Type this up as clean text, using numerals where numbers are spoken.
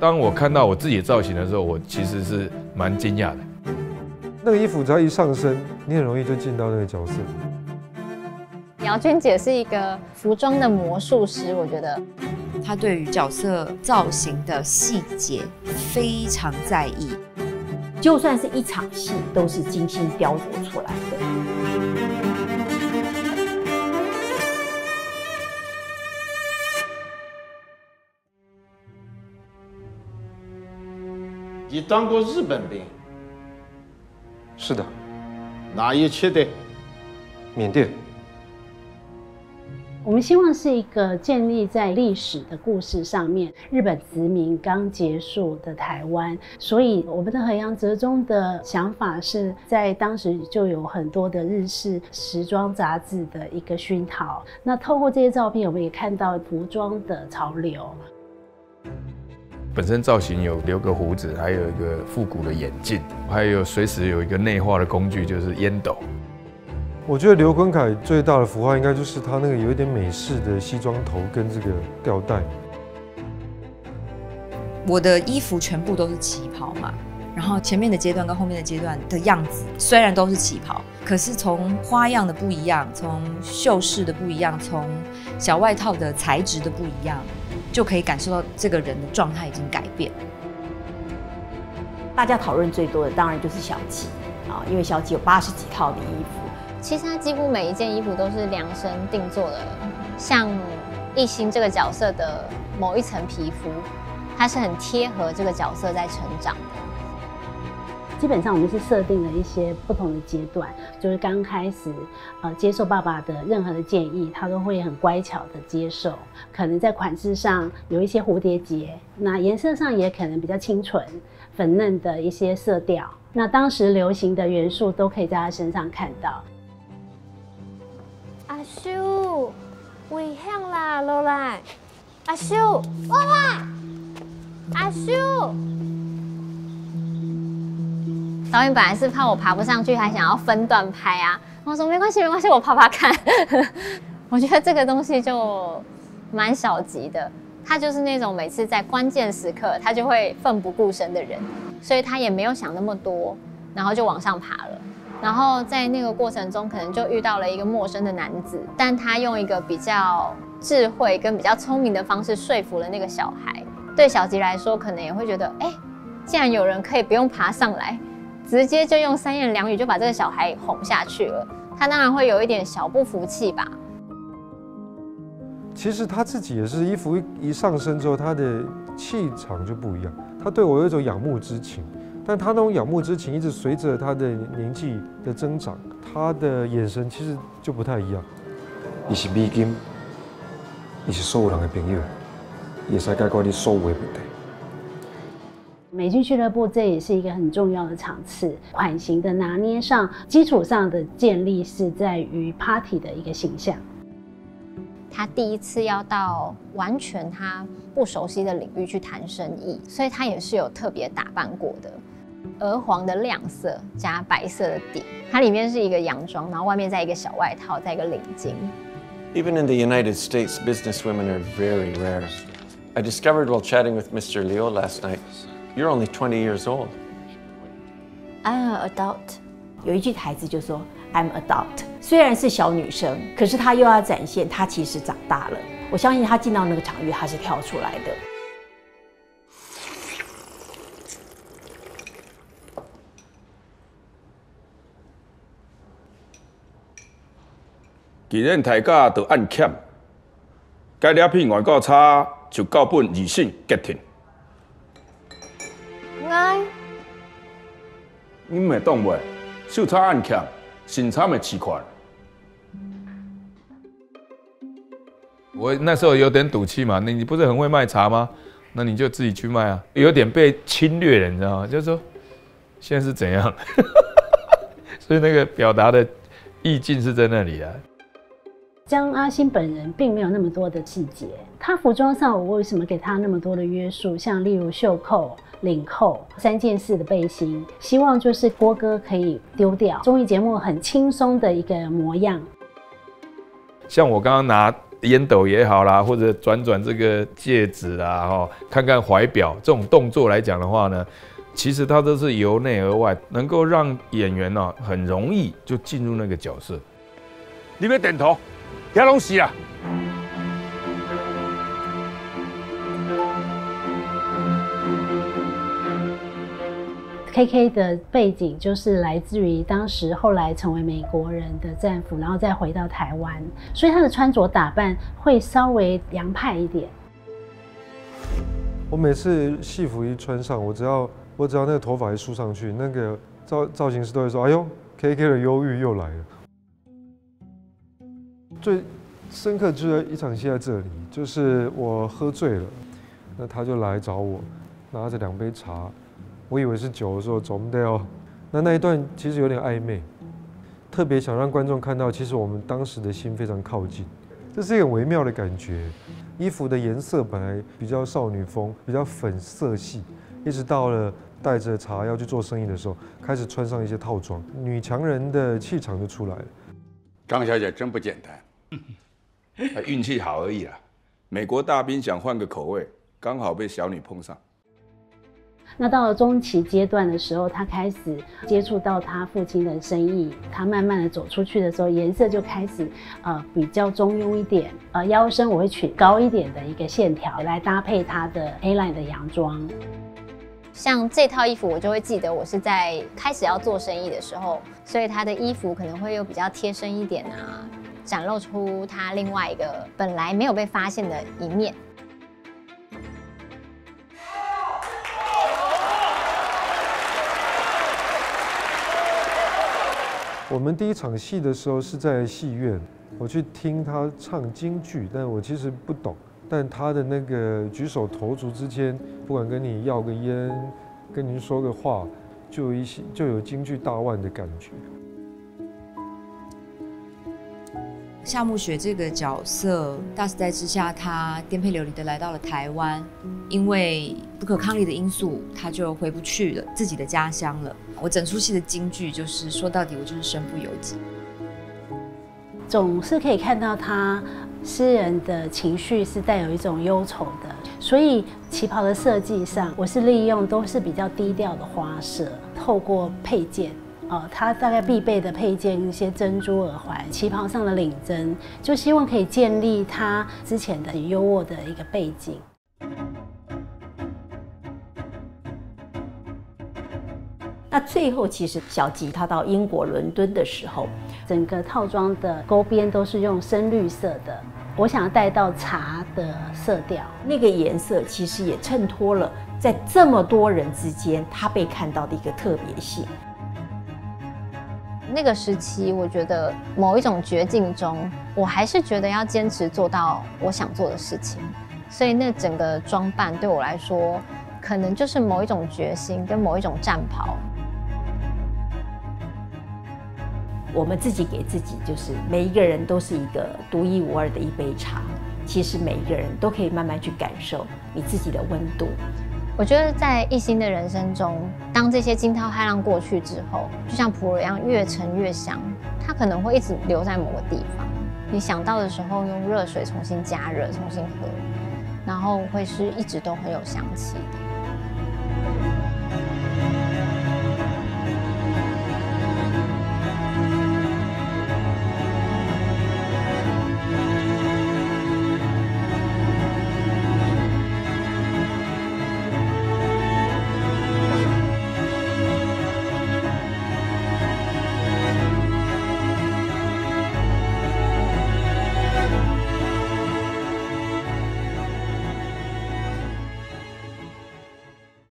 当我看到我自己的造型的时候，我其实是蛮惊讶的。那个衣服只要一上身，你很容易就进到那个角色。姚娟姐是一个服装的魔术师，我觉得她对于角色造型的细节非常在意，就算是一场戏，都是精心雕琢出来的。 你当过日本兵？是的。哪一区的？缅甸。我们希望是一个建立在历史的故事上面，日本殖民刚结束的台湾，所以我们的河阳折中的想法是在当时就有很多的日式时装杂志的一个熏陶。那透过这些照片，我们也看到服装的潮流。 本身造型有留个胡子，还有一个复古的眼镜，还有随时有一个内化的工具，就是烟斗。我觉得刘坤凯最大的符号应该就是他那个有一点美式的西装头跟这个吊带。我的衣服全部都是旗袍嘛，然后前面的阶段跟后面的阶段的样子虽然都是旗袍，可是从花样的不一样，从袖饰的不一样，从小外套的材质的不一样。 就可以感受到这个人的状态已经改变。大家讨论最多的当然就是小纪啊，因为小纪有80几套的衣服。其实他几乎每一件衣服都是量身定做的，像一心这个角色的某一层皮肤，它是很贴合这个角色在成长的。 基本上我们是设定了一些不同的阶段，就是刚开始，接受爸爸的任何的建议，他都会很乖巧的接受。可能在款式上有一些蝴蝶结，那颜色上也可能比较清纯、粉嫩的一些色调。那当时流行的元素都可以在他身上看到。阿秀，危险啦，落来！阿秀，哇哇！阿秀。 导演本来是怕我爬不上去，还想要分段拍啊。我说没关系，没关系，我爬爬看。我觉得这个东西就蛮小级的，他就是那种每次在关键时刻他就会奋不顾身的人，所以他也没有想那么多，然后就往上爬了。然后在那个过程中，可能就遇到了一个陌生的男子，但他用一个比较智慧跟比较聪明的方式说服了那个小孩。对小吉来说，可能也会觉得，哎，既然有人可以不用爬上来。 直接就用三言两语就把这个小孩哄下去了，他当然会有一点小不服气吧。其实他自己也是，衣服一上身之后，他的气场就不一样。他对我有一种仰慕之情，但他那种仰慕之情一直随着他的年纪的增长，他的眼神其实就不太一样。你是美金，你是所有人的朋友，也是解决你所有的问题。 美军俱乐部这也是一个很重要的场次，款型的拿捏上，基础上的建立是在于 party 的一个形象。他第一次要到完全他不熟悉的领域去谈生意，所以他也是有特别打扮过的，鹅黄的亮色加白色的底，它里面是一个洋装，然后外面再一个小外套，再一个领巾。Even in the United States, businesswomen are very rare. I discovered while chatting with Mr. Leo last night. You're only 20 years old. I'm an adult. 有一句台词就说 "I'm adult"， 虽然是小女生，可是她又要展现她其实长大了。我相信她进到那个场域，她是跳出来的。既然大家都暗欠，该了片外国差就教本二性决定。 你唔会懂袂？手差眼欠，身参的市况。我那时候有点赌气嘛，你不是很会卖茶吗？那你就自己去卖啊。有点被侵略了，你知道吗？就是说，现在是怎样？所以那个表达的意境是在那里啊。 江阿星本人并没有那么多的细节，他服装上我为什么给他那么多的约束？像例如袖扣、领扣、3件式的背心，希望就是郭哥可以丢掉综艺节目很轻松的一个模样。像我刚刚拿烟斗也好啦，或者转转这个戒指啦，哈，看看怀表这种动作来讲的话呢，其实它都是由内而外，能够让演员呢很容易就进入那个角色。你别点头，别拢死啊！ KK 的背景就是来自于当时后来成为美国人的战俘，然后再回到台湾，所以他的穿着打扮会稍微洋派一点。我每次戏服一穿上，我只要那个头发一梳上去，那个造型师都会说：“哎呦 ，KK 的忧郁又来了。”最深刻就是一场戏在这里，就是我喝醉了，那他就来找我，拿着两杯茶。 我以为是酒的时候，走不掉。那一段其实有点暧昧，特别想让观众看到，其实我们当时的心非常靠近，这是一个微妙的感觉。衣服的颜色本来比较少女风，比较粉色系，一直到了带着茶要去做生意的时候，开始穿上一些套装，女强人的气场就出来了。张小姐真不简单，运气好而已啦。美国大兵想换个口味，刚好被小女碰上。 那到了中期阶段的时候，他开始接触到他父亲的生意，他慢慢的走出去的时候，颜色就开始比较中庸一点，腰身我会取高一点的一个线条来搭配他的黑 line 的洋装。像这套衣服，我就会记得我是在开始要做生意的时候，所以他的衣服可能会又比较贴身一点啊，展露出他另外一个本来没有被发现的一面。 我们第一场戏的时候是在戏院，我去听他唱京剧，但我其实不懂。但他的那个举手投足之间，不管跟你要个烟，跟您说个话，就有京剧大腕的感觉。夏慕雪这个角色，大时代之下，她颠沛流离的来到了台湾，因为不可抗力的因素，她就回不去了自己的家乡了。 我整出戏的金句就是说到底，我就是身不由己。总是可以看到他诗人的情绪是带有一种忧愁的，所以旗袍的设计上，我是利用都是比较低调的花色，透过配件，他大概必备的配件一些珍珠耳环，旗袍上的领针，就希望可以建立他之前的优渥的一个背景。 那最后，其实小吉他到英国伦敦的时候，整个套装的勾边都是用深绿色的，我想带到茶的色调，那个颜色其实也衬托了在这么多人之间他被看到的一个特别性。那个时期，我觉得某一种绝境中，我还是觉得要坚持做到我想做的事情，所以那整个装扮对我来说，可能就是某一种决心跟某一种战袍。 我们自己给自己，就是每一个人都是一个独一无二的一杯茶。其实每一个人都可以慢慢去感受你自己的温度。我觉得在一心的人生中，当这些惊涛骇浪过去之后，就像普洱一样越沉越香，它可能会一直留在某个地方。你想到的时候，用热水重新加热，重新喝，然后会是一直都很有香气的。